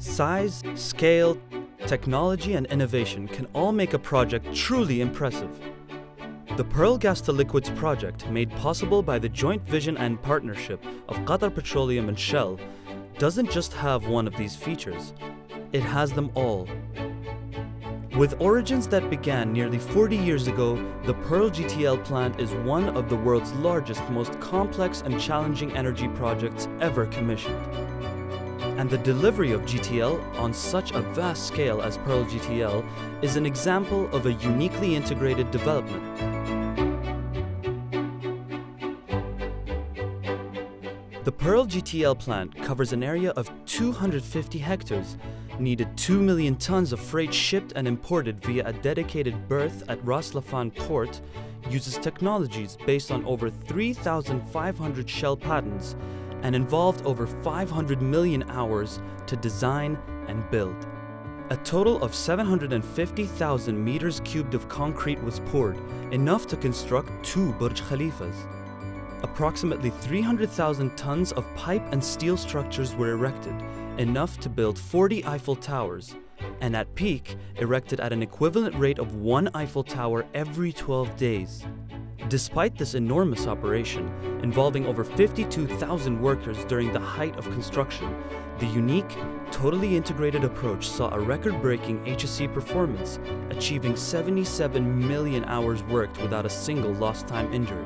Size, scale, technology and innovation can all make a project truly impressive. The Pearl Gas to Liquids project, made possible by the joint vision and partnership of Qatar Petroleum and Shell, doesn't just have one of these features, it has them all. With origins that began nearly 40 years ago, the Pearl GTL plant is one of the world's largest, most complex and challenging energy projects ever commissioned. And the delivery of GTL on such a vast scale as Pearl GTL is an example of a uniquely integrated development. The Pearl GTL plant covers an area of 250 hectares, needed 2 million tons of freight shipped and imported via a dedicated berth at Ras Laffan port, uses technologies based on over 3,500 Shell patents, and involved over 500 million hours to design and build. A total of 750,000 meters cubed of concrete was poured, enough to construct 2 Burj Khalifas. Approximately 300,000 tons of pipe and steel structures were erected, enough to build 40 Eiffel Towers, and at peak, erected at an equivalent rate of 1 Eiffel Tower every 12 days. Despite this enormous operation, involving over 52,000 workers during the height of construction, the unique, totally integrated approach saw a record-breaking HSC performance, achieving 77 million hours worked without a single lost-time injury.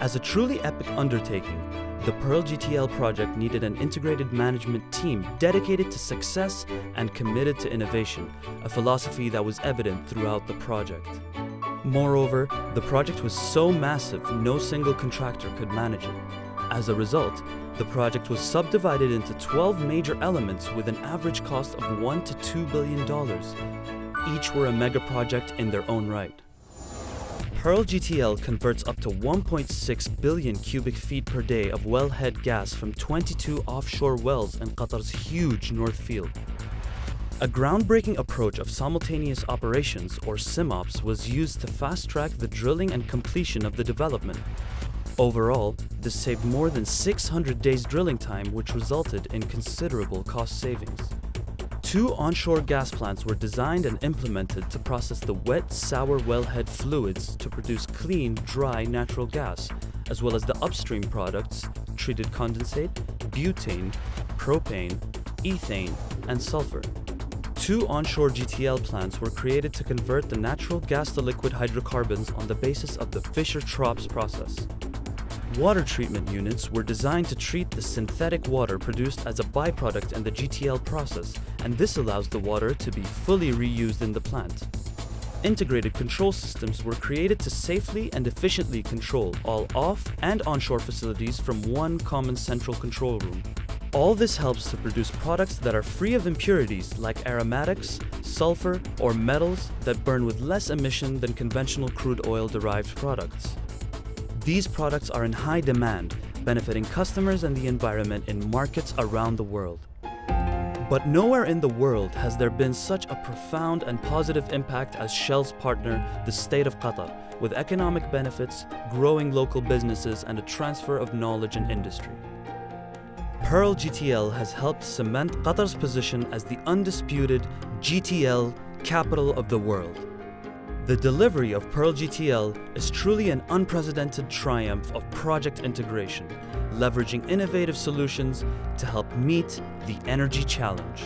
As a truly epic undertaking, the Pearl GTL project needed an integrated management team dedicated to success and committed to innovation, a philosophy that was evident throughout the project. Moreover, the project was so massive no single contractor could manage it. As a result, the project was subdivided into 12 major elements with an average cost of $1 to $2 billion. Each were a mega project in their own right. Pearl GTL converts up to 1.6 billion cubic feet per day of wellhead gas from 22 offshore wells in Qatar's huge North Field. A groundbreaking approach of simultaneous operations, or SIMOPs, was used to fast-track the drilling and completion of the development. Overall, this saved more than 600 days drilling time, which resulted in considerable cost savings. 2 onshore gas plants were designed and implemented to process the wet, sour wellhead fluids to produce clean, dry natural gas, as well as the upstream products, treated condensate, butane, propane, ethane, and sulfur. 2 onshore GTL plants were created to convert the natural gas to liquid hydrocarbons on the basis of the Fischer-Tropsch process. Water treatment units were designed to treat the synthetic water produced as a byproduct in the GTL process, and this allows the water to be fully reused in the plant. Integrated control systems were created to safely and efficiently control all off and onshore facilities from one common central control room. All this helps to produce products that are free of impurities like aromatics, sulfur, or metals that burn with less emission than conventional crude oil-derived products. These products are in high demand, benefiting customers and the environment in markets around the world. But nowhere in the world has there been such a profound and positive impact as Shell's partner, the State of Qatar, with economic benefits, growing local businesses, and a transfer of knowledge and industry. Pearl GTL has helped cement Qatar's position as the undisputed GTL capital of the world. The delivery of Pearl GTL is truly an unprecedented triumph of project integration, leveraging innovative solutions to help meet the energy challenge.